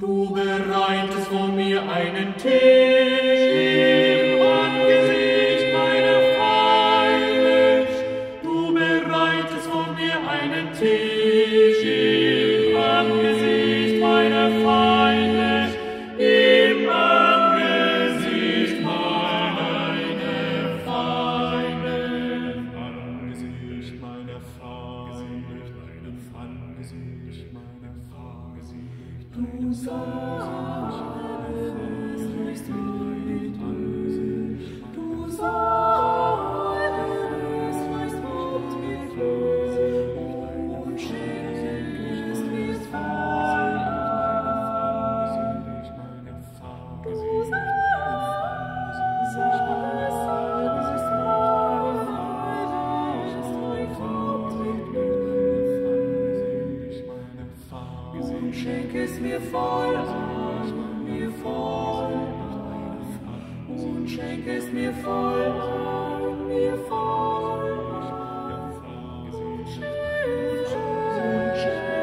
Du bereitest vor mir einen Tisch im Angesicht meiner Feinde. Du bereitest vor mir einen Tisch im Angesicht meiner Feinde. Im Angesicht meiner Feinde. Im Angesicht meiner Feinde. Du solltest mit Ansehen, du solltest mit Ansehen, und schenkest mit Feier. Du schenk es mir voll an, mir voll an, und schenk es mir voll an, mir voll an, und schenk es mir voll an.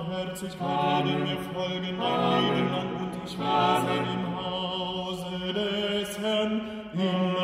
Barmherzigkeit werden mir folgen mein Leben lang, und ich werde im Hause des Herrn immer.